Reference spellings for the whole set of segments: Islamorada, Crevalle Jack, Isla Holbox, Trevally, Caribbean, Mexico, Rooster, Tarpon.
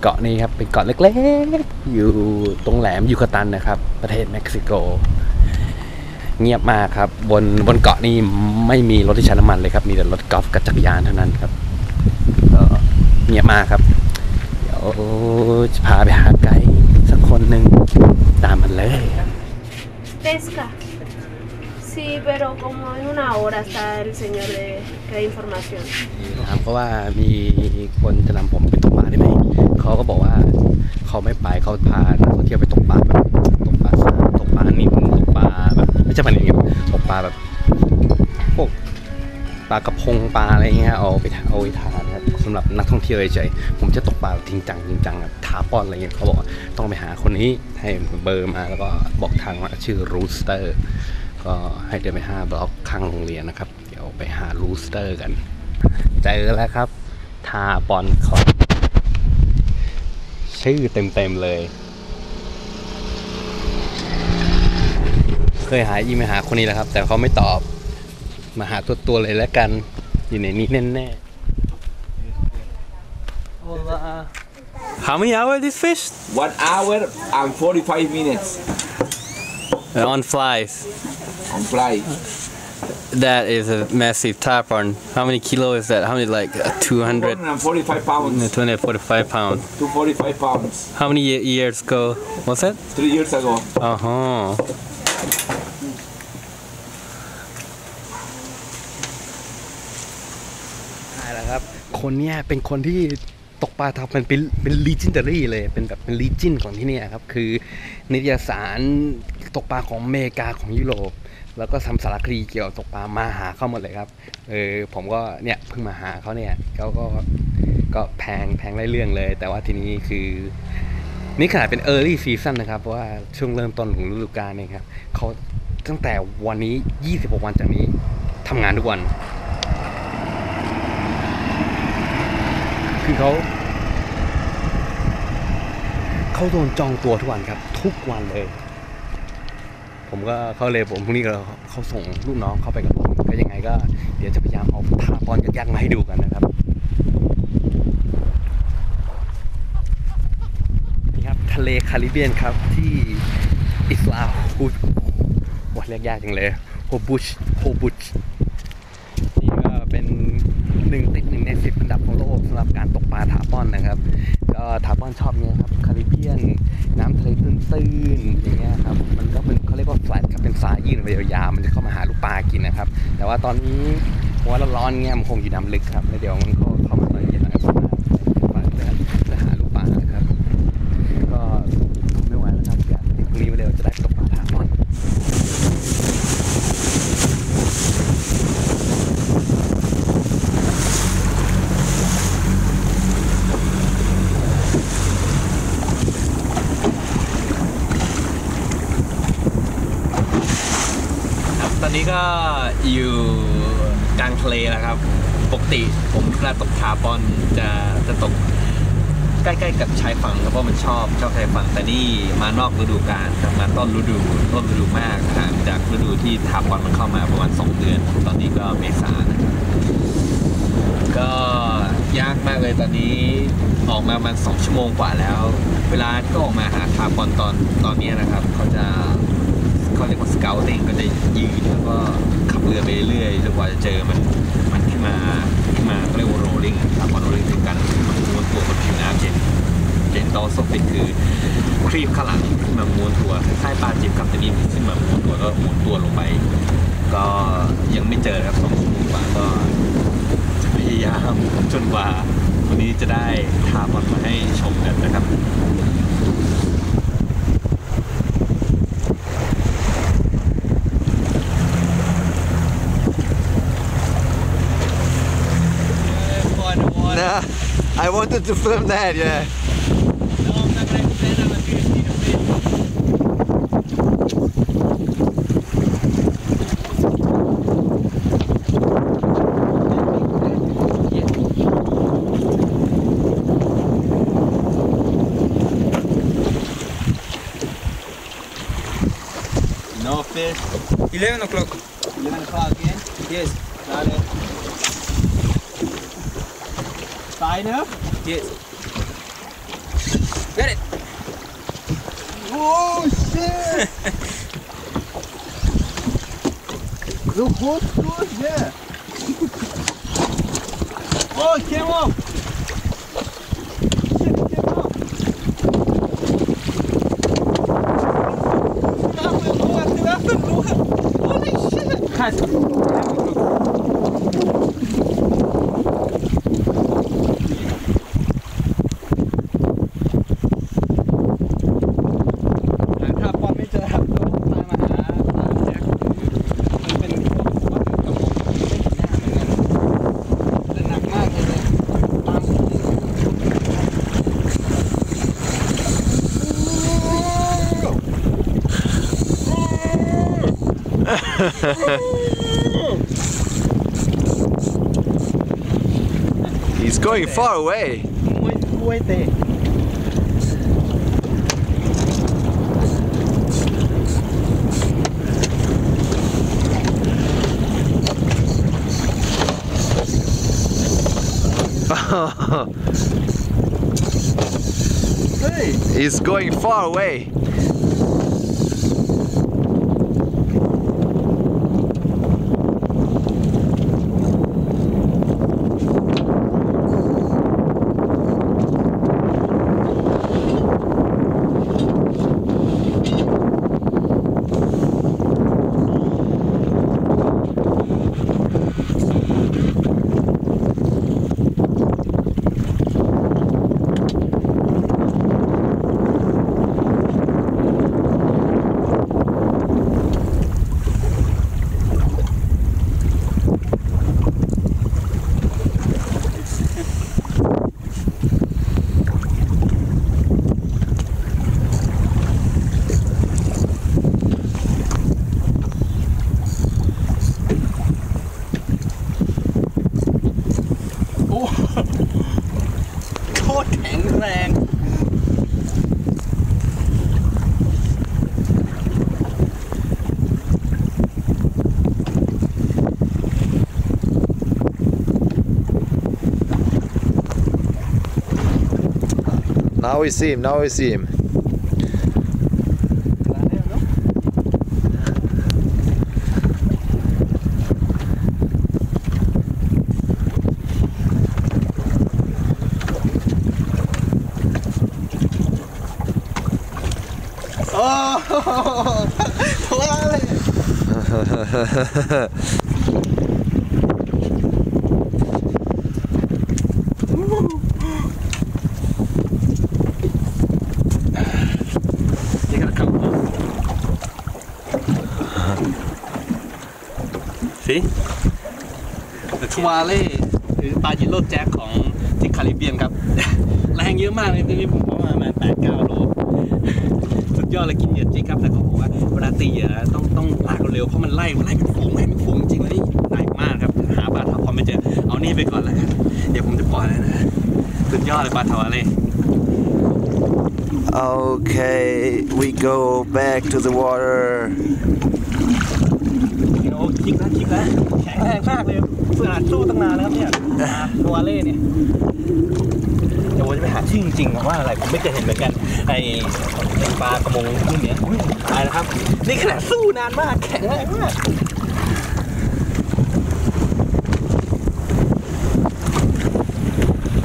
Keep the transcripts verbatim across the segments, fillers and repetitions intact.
เกาะนี้ครับเป็นเกาะเล็กๆอยู่ตรงแหลมยูคาตันนะครับประเทศเม็กซิโกเงียบมากครับบนบนเกาะนี้ไม่มีรถที่ใช้น้ำมันเลยครับมีแต่รถกอล์ฟกับจักรยานเท่านั้นครับก็เงียบมากครับเดี๋ยวจะพาไปหาไกด์สักคนหนึ่งตามมันเลยSí, pero como en una hora está el señor de la información. ถามเขาว่ามีคนจะนำผมไปตกปลาได้ไหมเขาก็บอกว่าเขาไม่ไปเขาพานักท่องเที่ยวไปตกปลาแบบตกปลาตกปลานิ่มตกปลาแบบไม่ใช่ปลานิ่มตกปลาแบบพวกปลากระพงปลาอะไรเงี้ยเอาไปเอาไปทานครับสำหรับนักท่องเที่ยวเฉยๆผมจะตกปลาจริงจังจริงจังแบบTarponอะไรเงี้ยเขาบอกต้องไปหาคนนี้ให้เบอร์มาแล้วก็บอกทางว่าชื่อรูสเตอร์ก็ให้เดินไปห้าบล็อกข้างโรงเรียนนะครับเดี๋ยวไปหารูสเตอร์กันเจอแล้วครับTarponของชื่อเต็มๆเลยเคยหาอีเมลหาคนนี้แล้วครับแต่เขาไม่ตอบมาหาตัวตัวเลยแล้วกันอยู่ในนี้แน่แน่ How many hours this fish? One hour and forty-five minutes. On flies. On flies. That is a massive tarpon. How many kilo is that? How many like two hundred? Two hundred forty-five pounds. Two hundred forty-five pounds. Two forty-five pounds. How many years ago was it? Three years ago. Uh huh.คนเนี้ยเป็นคนที่ตกปลาทำเป็นเป็น legendary เลยเป็นแบบเป็น legend ของที่นี่ครับคือนิตยสารตกปลาของอเมริกาของยุโรปแล้วก็ทำสารคดีเกี่ยวกับตกปลามาหาเข้าหมดเลยครับเออผมก็เนี่ยเพิ่งมาหาเขาเนี่ยเขาก็ก็แพงแพงไร้เรื่องเลยแต่ว่าทีนี้คือนี่ขนาดเป็น early season นะครับเพราะว่าช่วงเริ่มต้นของฤดูกาลเนี่ยครับเขาตั้งแต่วันนี้ยี่สิบหกวันจากนี้ทำงานทุกวันเขาเขาโดนจองตัวทุกวันครับทุกวันเลยผมก็เขาเลยผมพรุ่งนี้เราเขาส่งลูกน้องเข้าไปกับผมก็ยังไงก็เดี๋ยวจะพยายามเอาTarponยักษ์มาให้ดูกันนะครับนี่ครับทะเลแคริบเบียนครับที่อิสลาฮูดว่าเรียกยากจังเลยโฮบูชโฮบูชนี่ก็เป็นหนึ่งติดหนึ่งในสิบอันดับของโลกสำหรับการตกปลาTarponนะครับก็Tarponชอบเนี้ยครับแคริบเบียนน้ำทะเลตื้นๆอย่างเงี้ยครับมันก็เป็นเขาเรียกว่าสายครับเป็นสายยื่นไปยาวๆมันจะเข้ามาหาลูกปลากินนะครับแต่ว่าตอนนี้เพราะว่าร้อนๆเงี้ยมันคงอยู่น้ำลึกครับแล้วเดี๋ยวมันก็เข้ามาตอนเย็นนะครับจะหาลูกปลานะครับก็ไม่ไหวแล้วครับเดี๋ยวพรุ่งนี้เดี๋ยวจะได้ตกปลาTarponตอนนี้ก็อยู่กลางทะเลนะครับปกติผมเวลาตกTarponจะจะตกใกล้ๆกับชายฝั่งเพราะมันชอบชอบชายฝั่งแต่นี่มานอกฤดูกาลครับมาต้นฤดูต้นฤดูมากห่างจากฤดูที่Tarponมันเข้ามาประมาณสองเดือนตอนนี้ก็เมษานะครับก็ยากมากเลยตอนนี้ออกมาประมาณสองชั่วโมงกว่าแล้วเวลาที่ก็ออกมาหาTarponตอนตอนนี้นะครับเขาจะเขาเรียกว่าสเกลติ้งก็จะยืนแล้วก็ขับเรือไปเรื่อยจนกว่าจะเจอมันมันขึ้นมาขึ้นมาเรียกว่าโรลลิ่งครับพอโรลลิ่งถึงกันมันม้วนตัวบนผิวน้ำเจนเจนดอสฟิกคือครีบข้างหลังขึ้นมาม้วนตัวคล้ายปลาจิบกับตะนิ่มขึ้นมาม้วนตัวก็หมุนตัวลงไปก็ยังไม่เจอครับสองชั่วโมงกว่าก็จะพยายามจนกว่าวันนี้จะได้Tarponมาให้ชมกันนะครับI wanted to film that, yeah. No, I'm not going to film that. I'm going to see the fish. No fish. eleven o'clock. eleven o'clock, yeah? Yes. Got it.Yes. Get it! Oh shit! The whole floor is there! Oh, it came off! Shit, it came off! What happened? What happened? What happened? Holy shit! Guys! He's going far away. Wait there. Hey. He's going far away. Now we see him, now we see him. Oh, wow.ทัวร์เล่หรือปลาหยิโรดแจ็คของที่แคริบเบียนครับแรงเยอะมากเลยตัวนี้ผมประมาณแปดเก้าโลสุดยอดเลยกินเหยื่อจริงครับแต่เขาบอกว่าเวลาตีเหยื่อต้องต้องลากเร็วเพราะมันไล่ไล่เป็นฝูงไล่เป็นฝูงจริงเลยนี่หนักมากครับหาปลาทาร์พอนไม่เจอเอานี่ไปก่อนแล้วกันเดี๋ยวผมจะปล่อยแล้วนะสุดยอดเลยปลาทัวร์เล่ Okay we go back to the water โอ้จิกแล้วจิกแล้วแข็งแรงมากเลยเวลาสู้ตั้งนานแล้วครับเนี่ยทัวร์เล่เนี่ยเดี๋ยวจะไปหาชื่อจริงๆว่าอะไรผมไม่เคยเห็นเหมือนกันไอปลากระมงรุ่นเนี้ยตายแล้วครับนี่ขนาดสู้นานมากแข็งแรงมาก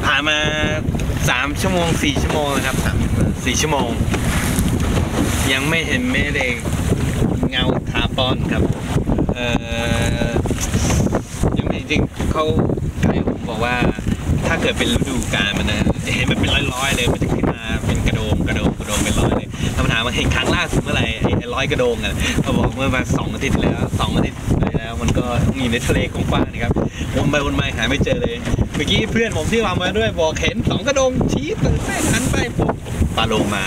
ผ่านมาสามชั่วโมงสี่ชั่วโมงนะครับสี่ชั่วโมงยังไม่เห็นแม่เด็กเงาทาปอนครับเอ่อจริงเขาไกด์ผมบอกว่าถ้าเกิดเป็นฤดูกาลมันนะเห็นมันเป็นร้อยๆเลยมันจะขึ้นมาเป็นกระโดงกระโดงกระโดงเป็นร้อยเลยคำถามว่าเห็นครั้งล่าสุดเมื่อไหร่ไอ้ร้อยกระโดงอ่ะเขาบอกเมื่อมาสองอาทิตย์แล้วสองอาทิตย์แล้วมันก็อยู่ในทะเลกว้างๆนะครับวนไปวนมาหาไม่เจอเลยเมื่อกี้เพื่อนผมที่วางมาด้วยบอกเห็นสองกระโดงชี้ตื่นเต้นหันไปปุ๊บปลาโลมา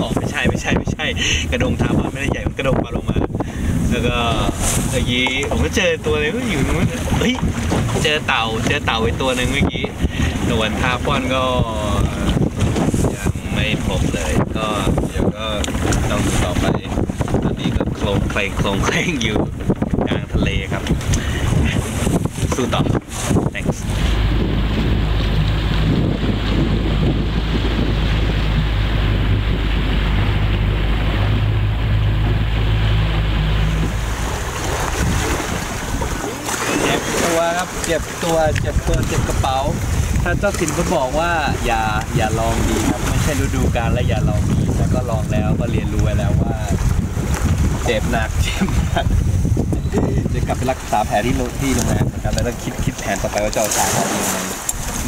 บอกไม่ใช่ไม่ใช่ไม่ใช่กระโดงทาร์พอนไม่ได้ใหญ่มันกระโดงปลาโลมาแล้วก็เมื่อกี้ผมก็เจอตัวอะไรก็อยู่นู้นเฮ้ยเจอเต่าเจอเต่าไปตัวหนึ่งเมื่อกี้ส่วนทาร์พอนก็ยังไม่พบเลยก็เดี๋ยวก็ต้องต่อไปตอนนี้ก็โคลงเคลงโคลงเคลงอยู่กลางทะเลครับสู้ต่อ thanks เจ็บตัวเจ็บตัวเจ็บกระเป๋าท่านเจ้าถิ่นก็บอกว่าอย่าอย่าลองดีครับไม่ใช่ฤดูกาลและอย่าลองดีแล้วก็ลองแล้วก็เรียนรู้แล้วว่าเจ็บหนักเจ็บหนักจะกลับไปรักษาแผลที่โรงพยาบาลนะครับแล้วคิดคิดแผนต่อไปว่าจะเอาสาขาอะไร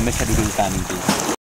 ไม่ใช่ฤดูกาลจริง